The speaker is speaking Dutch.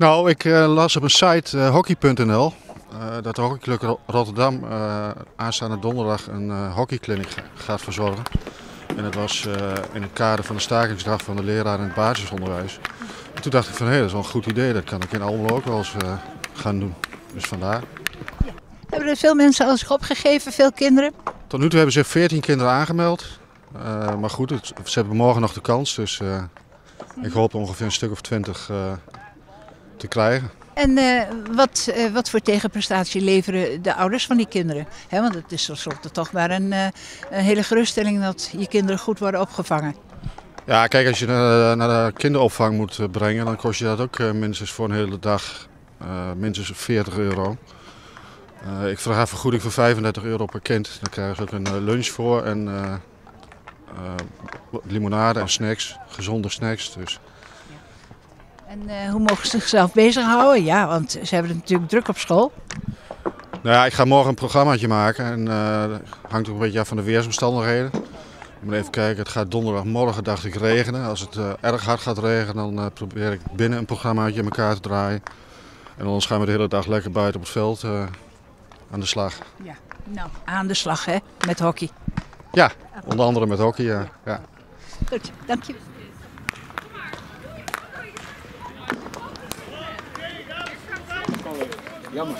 Nou, ik las op een site hockey.nl dat de hockeyclub Rotterdam aanstaande donderdag een hockeyclinic gaat verzorgen. En dat was in het kader van de stakingsdag van de leraar in het basisonderwijs. En toen dacht ik van hé, dat is wel een goed idee, dat kan ik in Almelo ook wel eens gaan doen. Dus vandaar. Ja. Hebben er veel mensen al zich opgegeven, veel kinderen? Tot nu toe hebben zich 14 kinderen aangemeld. Maar goed, ze hebben morgen nog de kans, dus ik hoop ongeveer een stuk of 20 te krijgen. En wat voor tegenprestatie leveren de ouders van die kinderen? He, want het is tenslotte toch maar een hele geruststelling dat je kinderen goed worden opgevangen. Ja, kijk, als je naar de kinderopvang moet brengen, dan kost je dat ook minstens voor een hele dag minstens €40. Ik vraag een vergoeding van €35 per kind. Dan krijgen ze ook een lunch voor en limonade en snacks, gezonde snacks. Dus. En hoe mogen ze zichzelf bezighouden? Ja, want ze hebben het natuurlijk druk op school. Nou ja, ik ga morgen een programmaatje maken en dat hangt ook een beetje af van de weersomstandigheden. Ik moet even kijken, het gaat donderdagmorgen, dacht ik, regenen. Als het erg hard gaat regenen, dan probeer ik binnen een programmaatje in elkaar te draaien. En anders gaan we de hele dag lekker buiten op het veld aan de slag. Ja, nou, aan de slag hè, met hockey. Ja, onder andere met hockey, ja. Ja. Goed, dank je. Jammer.